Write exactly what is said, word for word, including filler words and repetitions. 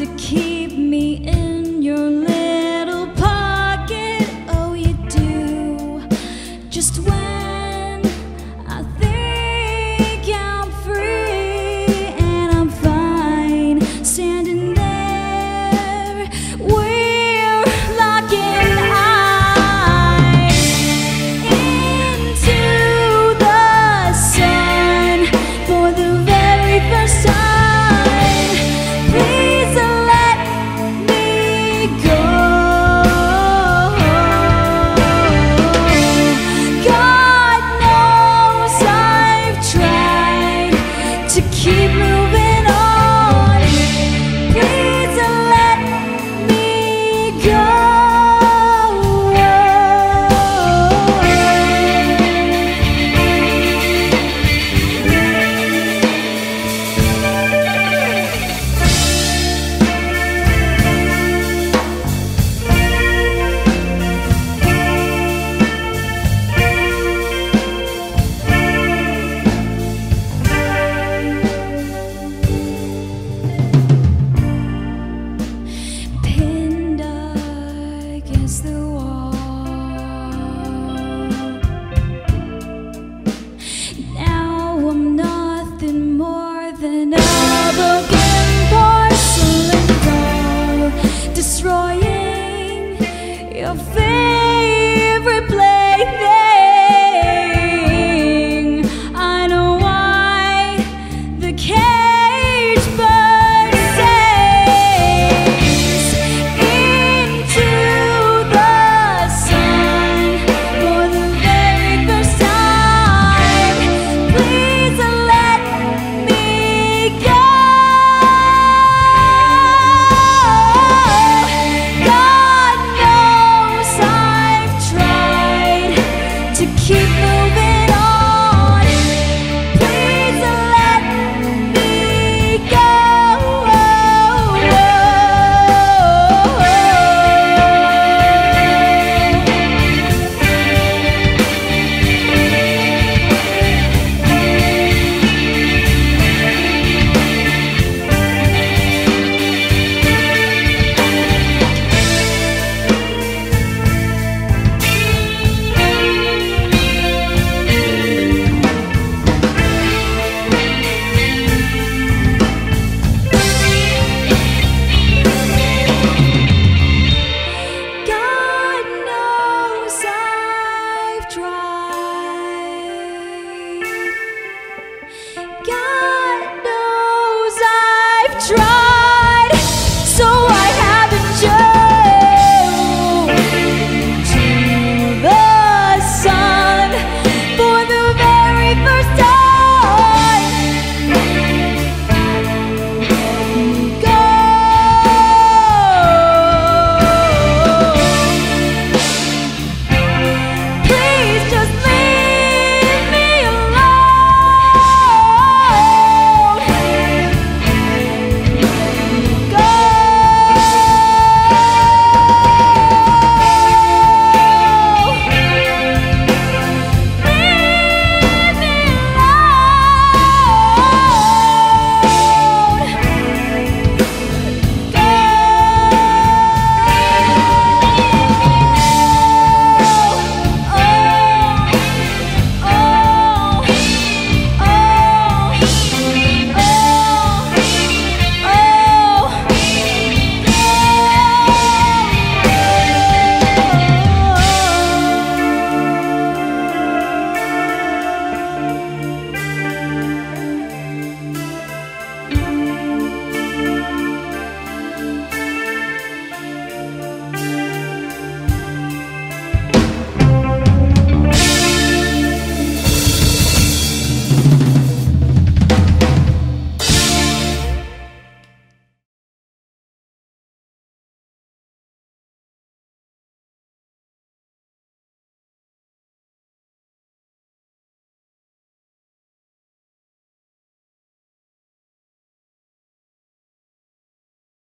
to keep me in.